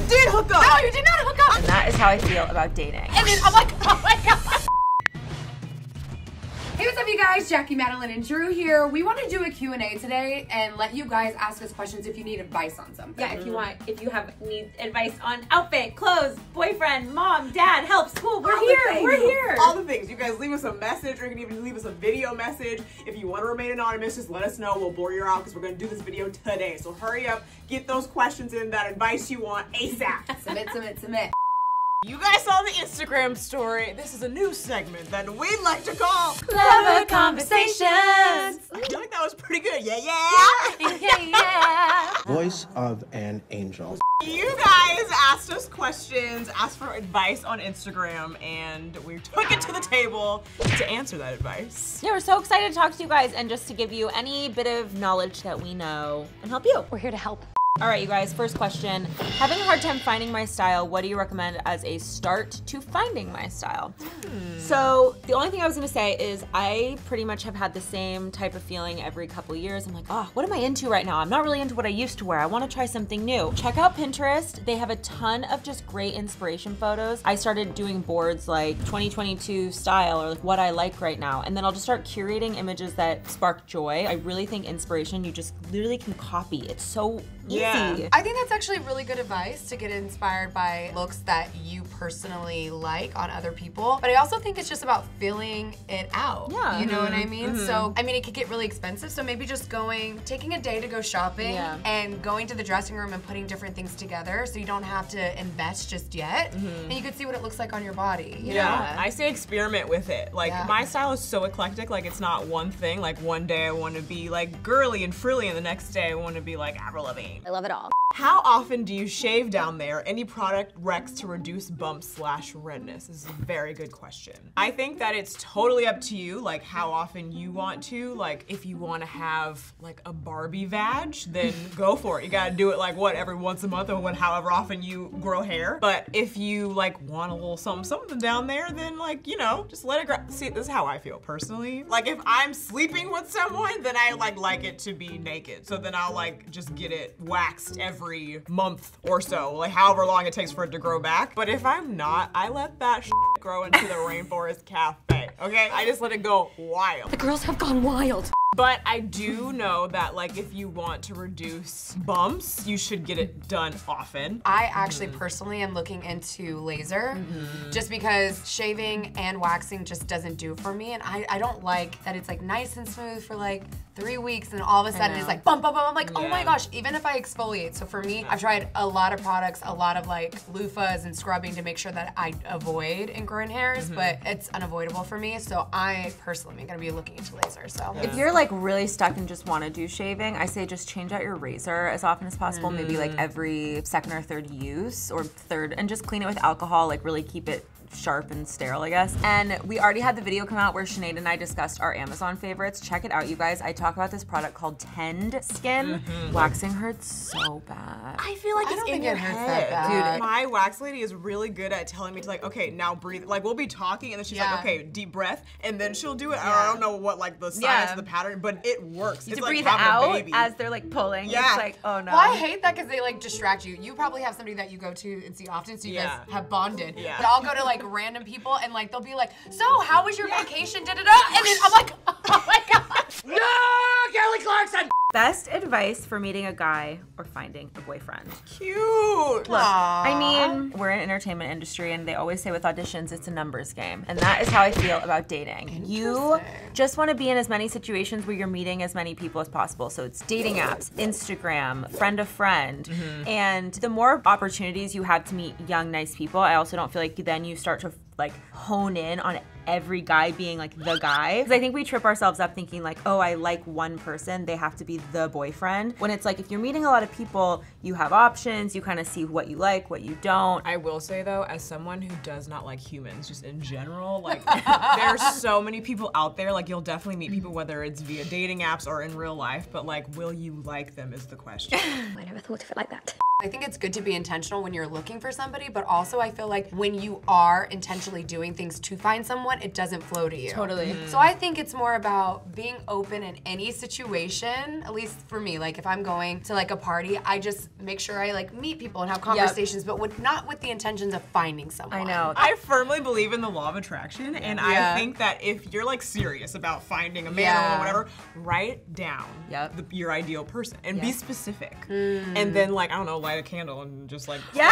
You did hook up. No, you did not hook up. And that is how I feel about dating. And then I'm like, oh my God. Hey, what's up you guys? Jackie, Madeline, and Drew here. We want to do a Q&A today and let you guys ask us questions if you need advice on something. Yeah, if you need advice on outfit, clothes, boyfriend, mom, dad, help, school, we're here. All the things. You guys leave us a message, or you can even leave us a video message. If you want to remain anonymous, just let us know. We'll bore you out because we're going to do this video today. So hurry up, get those questions in, that advice you want ASAP. Submit. You guys saw the Instagram story. This is a new segment that we'd like to call Clevver Conversations. I feel like that was pretty good. Yeah. Voice of an angel. You guys asked us questions, asked for advice on Instagram, and we took it to the table to answer that advice. Yeah, we're so excited to talk to you guys and just to give you any bit of knowledge that we know and help you. We're here to help. All right, you guys, first question. Having a hard time finding my style, what do you recommend as a start to finding my style? So the only thing I was gonna say is I pretty much have had the same type of feeling every couple years. I'm like, oh, what am I into right now? I'm not really into what I used to wear. I wanna try something new. Check out Pinterest. They have a ton of just great inspiration photos. I started doing boards like 2022 style, or like what I like right now. And then I'll just start curating images that spark joy. I really think inspiration, you just literally can copy. It's so easy. Yeah. I think that's actually really good advice, to get inspired by looks that you personally like on other people. But I also think it's just about filling it out. Yeah. You know what I mean? So, I mean, it could get really expensive, so maybe just taking a day to go shopping and going to the dressing room and putting different things together, so you don't have to invest just yet. And you can see what it looks like on your body, you know? I say experiment with it. Like, my style is so eclectic, like it's not one thing. Like, one day I want to be like girly and frilly, and the next day I want to be like Avril Lavigne. I love it all. How often do you shave down there? Any product recs to reduce bumps/redness? This is a very good question. I think that it's totally up to you, like how often you want to. Like if you want to have like a Barbie vag, then go for it. You gotta do it like every once a month, or however often you grow hair. But if you like want a little something down there, then like, you know, just let it grow. See, this is how I feel personally. Like if I'm sleeping with someone, then I like it to be naked. So then I'll like just get it waxed every month or so, like however long it takes for it to grow back. But if I'm not, I let that shit grow into the Rainforest Cafe, okay? I just let it go wild. The girls have gone wild. But I do know that like if you want to reduce bumps, you should get it done often. I actually personally am looking into laser just because shaving and waxing just doesn't do for me, and I don't like that it's like nice and smooth for like 3 weeks and all of a sudden it's like bump, bump, bump. I'm like, oh my gosh, even if I exfoliate. So for me, I've tried a lot of products, a lot of like loofahs and scrubbing to make sure that I avoid ingrown hairs, but it's unavoidable for me. So I personally am gonna be looking into laser, so. If you're like really stuck and just want to do shaving, I say just change out your razor as often as possible, maybe like every second or third use, or third, and just clean it with alcohol, like really keep it sharp and sterile, I guess. And we already had the video come out where Sinead and I discussed our Amazon favorites. Check it out, you guys. I talk about this product called Tend Skin. Waxing hurts so bad. I feel like it's in your head. Dude, my wax lady is really good at telling me to like, okay, now breathe. Like we'll be talking and then she's like, okay, deep breath, and then she'll do it. I don't know what like the science of the pattern, but it works. You have to like breathe out as they're like pulling. Yeah. It's like, oh no. Well, I hate that because they like distract you. You probably have somebody that you go to and see often, so you guys have bonded. But I'll go to like random people and like they'll be like, so how was your vacation? And then I'm like, oh my God. No, Kelly Clarkson. Best advice for meeting a guy or finding a boyfriend. Cute. Look, I mean, we're in the entertainment industry and they always say with auditions, it's a numbers game. And that is how I feel about dating. You just want to be in as many situations where you're meeting as many people as possible. So it's dating apps, Instagram, friend of friend. And the more opportunities you have to meet young, nice people, I also don't feel like then you start to like hone in on every guy being like the guy. Because I think we trip ourselves up thinking like, oh, I like one person, they have to be the boyfriend. When it's like, if you're meeting a lot of people, you have options, you kind of see what you like, what you don't. I will say though, as someone who does not like humans, just in general, like there's so many people out there, like you'll definitely meet people, whether it's via dating apps or in real life, but like, will you like them is the question. I never thought of it like that. I think it's good to be intentional when you're looking for somebody, but also I feel like when you are intentionally doing things to find someone, it doesn't flow to you. Totally. Mm. So I think it's more about being open in any situation, at least for me. Like if I'm going to like a party, I just make sure I like meet people and have conversations, but not with the intentions of finding someone. I know. I firmly believe in the law of attraction, and I think that if you're like serious about finding a man or whatever, write down your ideal person and be specific. Mm. And then like, I don't know, light a candle and just like go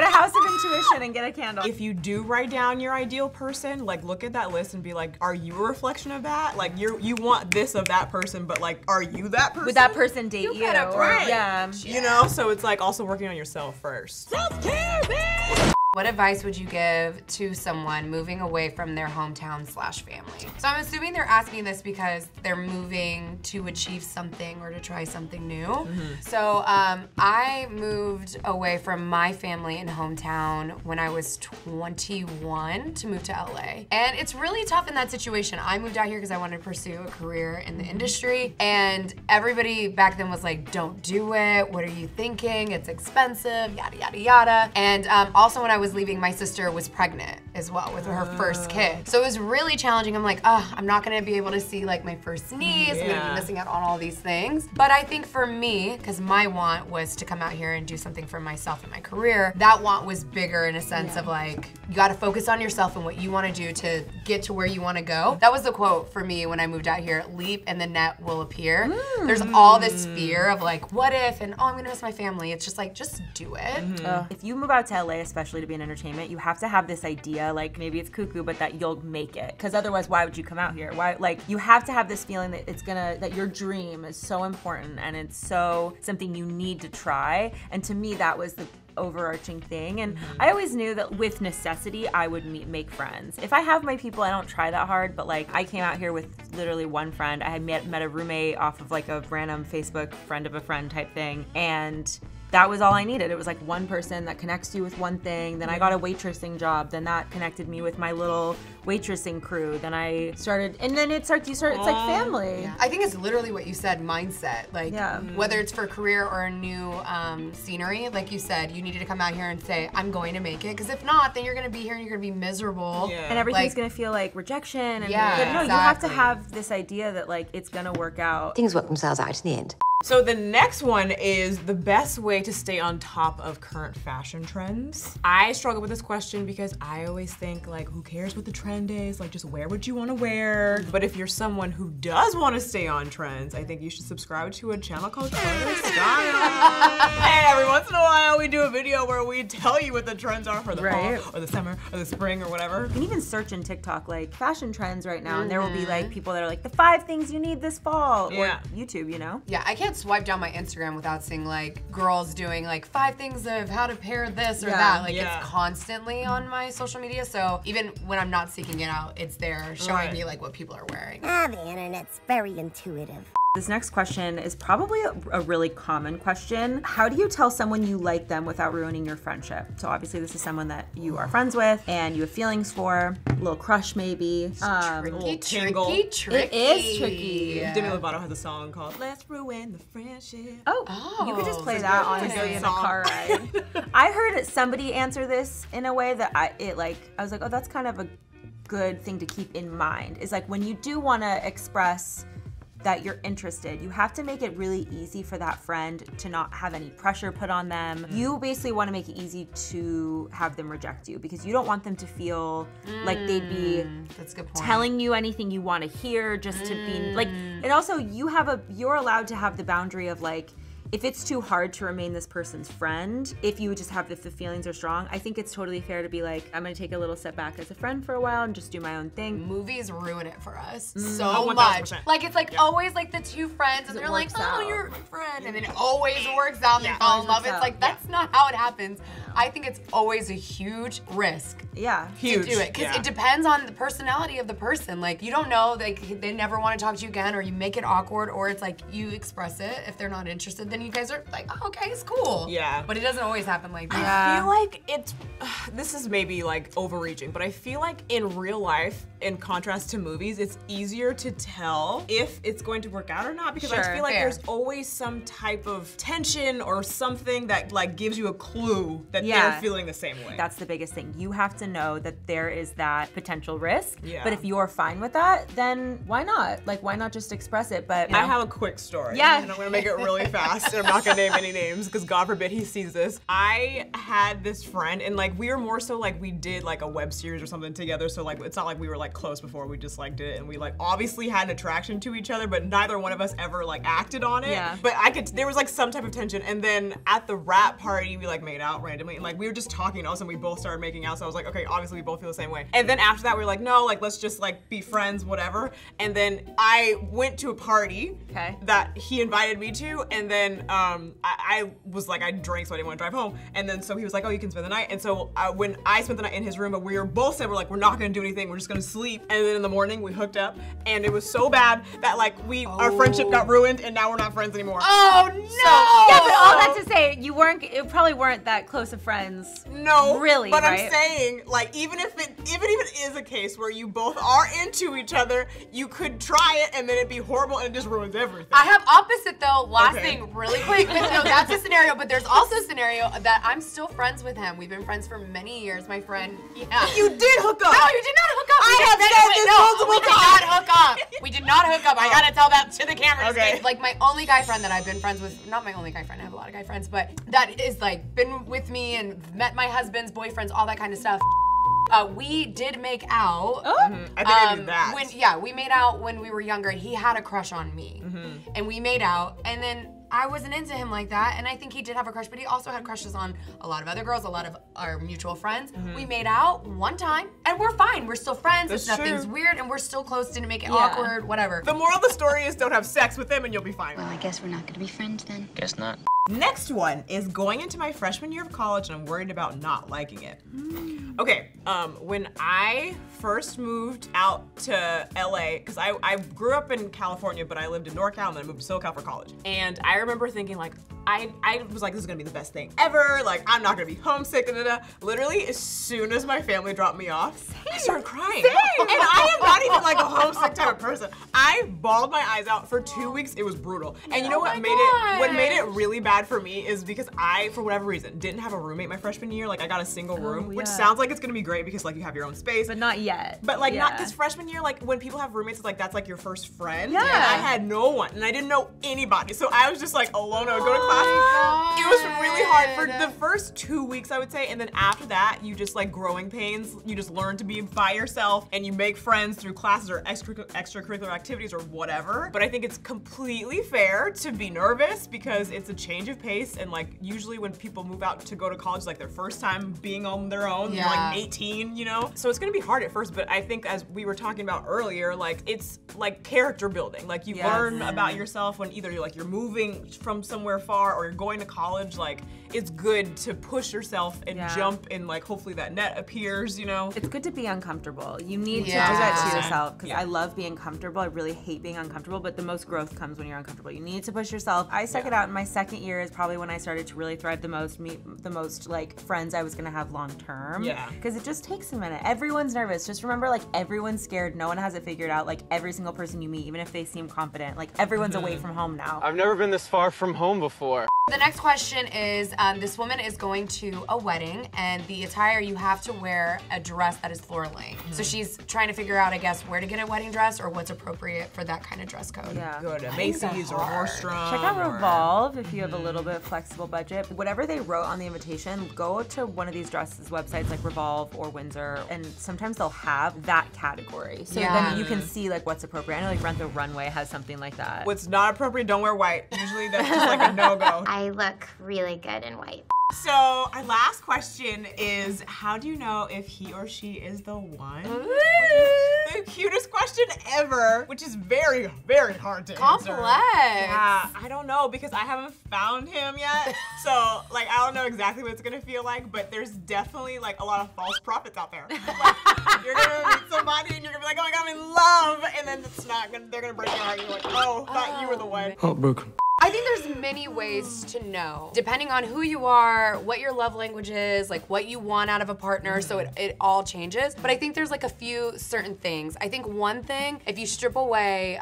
to House of Intuition and get a candle. If you do write down your ideal person, like look at that list and be like, are you a reflection of that? Like you want this of that person, but like, are you that person? Would that person date you? Right. Yeah. You know, so it's like also working on yourself first. Self-care, bitch! What advice would you give to someone moving away from their hometown/family? So I'm assuming they're asking this because they're moving to achieve something or to try something new. Mm-hmm. So I moved away from my family and hometown when I was 21 to move to LA. And it's really tough in that situation. I moved out here because I wanted to pursue a career in the industry, and everybody back then was like, don't do it, what are you thinking, it's expensive, yada, yada, yada. And also when I was leaving, my sister was pregnant as well with her first kid. So it was really challenging. I'm like, oh, I'm not gonna be able to see like my first niece. I'm gonna be missing out on all these things. But I think for me, because my want was to come out here and do something for myself and my career, that want was bigger in a sense of like, you gotta focus on yourself and what you wanna do to get to where you wanna go. That was the quote for me when I moved out here, leap and the net will appear. Mm. There's all this fear of like, what if, and oh, I'm gonna miss my family. It's just like, just do it. Mm-hmm. If you move out to LA, especially to be in entertainment, you have to have this idea, like maybe it's cuckoo, but that you'll make it. Because otherwise, why would you come out here? Why, like, you have to have this feeling that it's gonna, that your dream is so important and it's so something you need to try. And to me, that was the overarching thing, and I always knew that with necessity I would make friends. If I have my people, I don't try that hard, but like I came out here with literally one friend. I had met a roommate off of like a random Facebook friend of a friend type thing, and that was all I needed. It was like one person that connects you with one thing. Then I got a waitressing job. Then that connected me with my little waitressing crew. Then I started, and then it's like, it's like family. Yeah. I think it's literally what you said, mindset. Like whether it's for career or a new scenery, like you said, you needed to come out here and say, I'm going to make it. Because if not, then you're gonna be here and you're gonna be miserable. Yeah. And everything's like, gonna feel like rejection. And you have to have this idea that like, it's gonna work out. Things work themselves out in the end. So the next one is the best way to stay on top of current fashion trends. I struggle with this question because I always think like, who cares what the trend is? Like, just wear what you want to wear. But if you're someone who does want to stay on trends, I think you should subscribe to a channel called Clevver Style. And every once in a while we do a video where we tell you what the trends are for the fall or the summer or the spring or whatever. You can even search in TikTok like fashion trends right now, and there will be like people that are like, the 5 things you need this fall, or YouTube, you know? Yeah, I can't swipe down my Instagram without seeing like girls doing like 5 things of how to pair this or that. Like it's constantly on my social media. So even when I'm not seeking it out, it's there showing me like what people are wearing. Ah, the internet's very intuitive. This next question is probably a really common question. How do you tell someone you like them without ruining your friendship? So obviously this is someone that you are friends with and you have feelings for, a little crush maybe. It's tricky. It is tricky. Yeah. Demi Lovato has a song called Let's Ruin the Friendship. Oh, you could just play that honestly in a car ride. I heard somebody answer this in a way that I was like, oh, that's kind of a good thing to keep in mind. Is like when you do want to express that you're interested, you have to make it really easy for that friend to not have any pressure put on them. You basically want to make it easy to have them reject you because you don't want them to feel like they'd be telling you anything you want to hear just to be like, and also you're allowed to have the boundary of like, if it's too hard to remain this person's friend, if you just have, if the feelings are strong, I think it's totally fair to be like, I'm gonna take a little step back as a friend for a while and just do my own thing. Movies ruin it for us so much. Like it's like always like the two friends and they're like, oh, you're my friend. And then it always works out and they fall in love. It's like, that's not how it happens. I think it's always a huge risk to do it. Because it depends on the personality of the person. Like you don't know, like they never wanna talk to you again, or you make it awkward, or it's like you express it if they're not interested. Then then you guys are like, oh, okay, it's cool. Yeah. But it doesn't always happen like that. I feel like it's, this is maybe like overreaching, but I feel like in real life, in contrast to movies, it's easier to tell if it's going to work out or not, because I feel like there's always some type of tension or something that like gives you a clue that they're feeling the same way. That's the biggest thing. You have to know that there is that potential risk, but if you're fine with that, then why not? Like, why not just express it? But I have a quick story, and I'm gonna make it really fast, and I'm not gonna name any names, because God forbid he sees this. I had this friend, and like, we were more so like, we did like a web series or something together, so like, it's not like we were like close before, we just like did it, and we like obviously had an attraction to each other, but neither one of us ever like acted on it. Yeah. But I could, there was like some type of tension, and then at the rap party, we like made out randomly, and like, we were just talking, all of a sudden we both started making out, so I was like, okay, obviously we both feel the same way. And then after that, we were like, no, like, let's just like be friends, whatever. And then I went to a party that he invited me to, and then I was like, I drank, so I didn't want to drive home. And then so he was like, oh, you can spend the night. And so when I spent the night in his room, but we were both said, we're like, we're not gonna do anything, we're just gonna sleep. And then in the morning, we hooked up, and it was so bad that like we, our friendship got ruined, and now we're not friends anymore. Oh no! So, yeah, but all that to say, you weren't, it probably weren't that close of friends. No, really, but I'm saying, like, even if it is a case where you both are into each other, you could try it, and then it'd be horrible, and it just ruins everything. I have opposite though, last thing really quick, but no, that's a scenario, but there's also a scenario that I'm still friends with him. We've been friends for many years, my friend, You did hook up. No, you did not hook up. I have said this multiple times. We did not hook up. We did not hook up. I gotta tell that to the camera. Okay. Like my only guy friend that I've been friends with, not my only guy friend, I have a lot of guy friends, but that is like been with me and met my husband's boyfriends, all that kind of stuff. We did make out. Oh. Mm-hmm. I think I knew that. We made out when we were younger, and he had a crush on me. Mm-hmm. And we made out, and then I wasn't into him like that, and I think he did have a crush, but he also had crushes on a lot of other girls, a lot of our mutual friends. Mm-hmm. We made out one time, and we're fine. We're still friends. That's nothing's weird, and we're still close. Didn't make it awkward. Whatever. The moral of the story is don't have sex with them, and you'll be fine. Well, I guess we're not gonna be friends then. Guess not. Next one is going into my freshman year of college, and I'm worried about not liking it. Okay, when I first moved out to LA, because I grew up in California, but I lived in NorCal, and then I moved to SoCal for college. And I remember thinking like, I was like, this is gonna be the best thing ever. Like, I'm not gonna be homesick, da, da, da. Literally, as soon as my family dropped me off, I started crying. And I am not even like a homesick type of person. I bawled my eyes out for 2 weeks. It was brutal. And you know what made it really bad for me is because I, for whatever reason, didn't have a roommate my freshman year. Like, I got a single room, which sounds like it's gonna be great because like you have your own space. But not yet. But like not, because freshman year, like when people have roommates, it's like that's like your first friend. Yeah. And I had no one, and I didn't know anybody. So I was just like alone. I would go to class. It was really hard for the first 2 weeks, I would say, and then after that, you just like growing pains. You just learn to be by yourself, and you make friends through classes or extracurricular activities or whatever. But I think it's completely fair to be nervous because it's a change of pace, and like usually when people move out to go to college, like their first time being on their own, like 18, you know? So it's gonna be hard at first, but I think as we were talking about earlier, like it's like character building. Like you learn about yourself when either you're like you're moving from somewhere far or you're going to college. Like it's good to push yourself and jump, and like hopefully that net appears, you know? It's good to be uncomfortable. You need to do that to yourself, because I love being comfortable. I really hate being uncomfortable, but the most growth comes when you're uncomfortable. You need to push yourself. I stuck it out in my second year is probably when I started to really thrive the most, meet the most like friends I was gonna have long term. Yeah. Because it just takes a minute. Everyone's nervous. Just remember, like everyone's scared. No one has it figured out. Like every single person you meet, even if they seem confident, like everyone's away from home now. I've never been this far from home before. The next question is, this woman is going to a wedding, and the attire, you have to wear a dress that is floor length. So she's trying to figure out, I guess, where to get a wedding dress or what's appropriate for that kind of dress code. Yeah. Go to Macy's or Nordstrom. Check out Revolve if you have a little bit of flexible budget. Whatever they wrote on the invitation, go to one of these dresses websites like Revolve or Windsor, and sometimes they'll have that category. So then you can see like what's appropriate. I know like Rent the Runway has something like that. What's not appropriate, don't wear white. Usually that's just like a no-go. I look really good in white. So our last question is, how do you know if he or she is the one? The cutest question ever, which is very, very hard to answer. Complex. Yeah, I don't know, because I haven't found him yet. So like, I don't know exactly what it's gonna feel like, but there's definitely like a lot of false prophets out there. Like, you're gonna meet somebody and you're gonna be like, oh my God, I'm in love. And then it's not, they're gonna break your heart and you're like, oh, thought you were the one. Heartbroken. I I think there's many ways to know, depending on who you are, what your love language is, like what you want out of a partner, so it all changes. But I think there's like a few certain things. I think one thing, if you strip away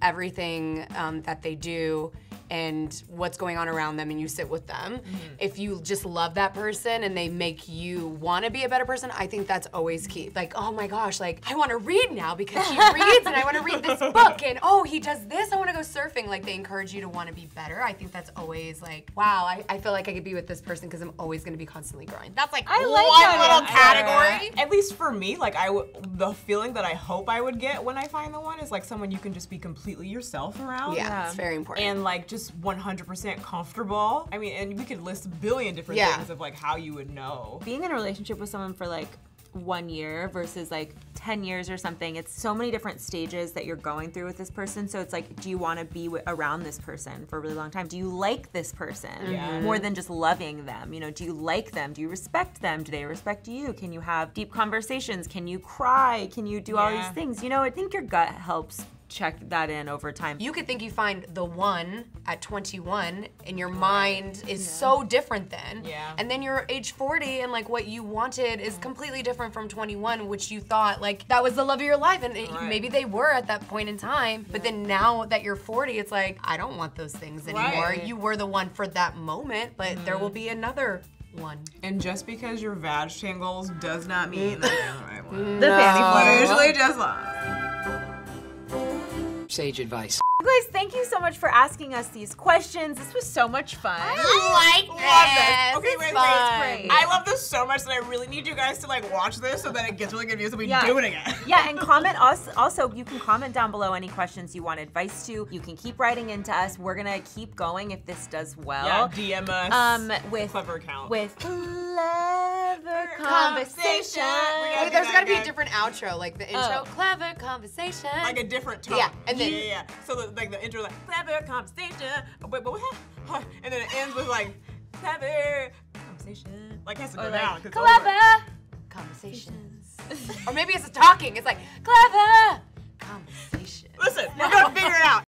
everything that they do, and what's going on around them, and you sit with them. If you just love that person and they make you want to be a better person, I think that's always key. Like, oh my gosh, like I want to read now because she reads, and I want to read this book, and oh, he does this, I want to go surfing. Like, they encourage you to want to be better. I think that's always like, wow, I feel like I could be with this person because I'm always going to be constantly growing. That's like I like one that little category. At least for me, like the feeling that I hope I would get when I find the one is like someone you can just be completely yourself around. Yeah, it's very important. And like just 100% comfortable. I mean, and we could list a billion different things of like how you would know. Being in a relationship with someone for like 1 year versus like 10 years or something, it's so many different stages that you're going through with this person. So it's like, do you want to be around this person for a really long time? Do you like this person more than just loving them? You know, do you like them? Do you respect them? Do they respect you? Can you have deep conversations? Can you cry? Can you do all these things? You know, I think your gut helps check that in over time. You could think you find the one at 21 and your mind is so different then. Yeah. And then you're age 40 and like what you wanted is completely different from 21, which you thought like that was the love of your life, and maybe they were at that point in time, but then now that you're 40, it's like, I don't want those things anymore. You were the one for that moment, but there will be another one. And just because your vag tangles does not mean that you're the right one. The fancy one. Usually just lost. Sage advice. You guys, thank you so much for asking us these questions. This was so much fun. I love this. Okay, wait, I love this so much that I really need you guys to like watch this so that it gets really good views and we do it again. Yeah, and comment us. Also, you can comment down below any questions you want advice to. You can keep writing into us. We're gonna keep going if this does well. Yeah, DM us with Clevver account. With Clevver Conversation. Wait, there's gotta be a different outro, like the intro. Clevver Conversation. Like a different tone. Yeah, and then so the, like the intro, like Clevver Conversation, and then it ends with like Clevver Conversation. Like it has to go down. Clevver Conversations. Or maybe it's talking. It's like Clevver Conversation. Listen, we're gonna figure it out.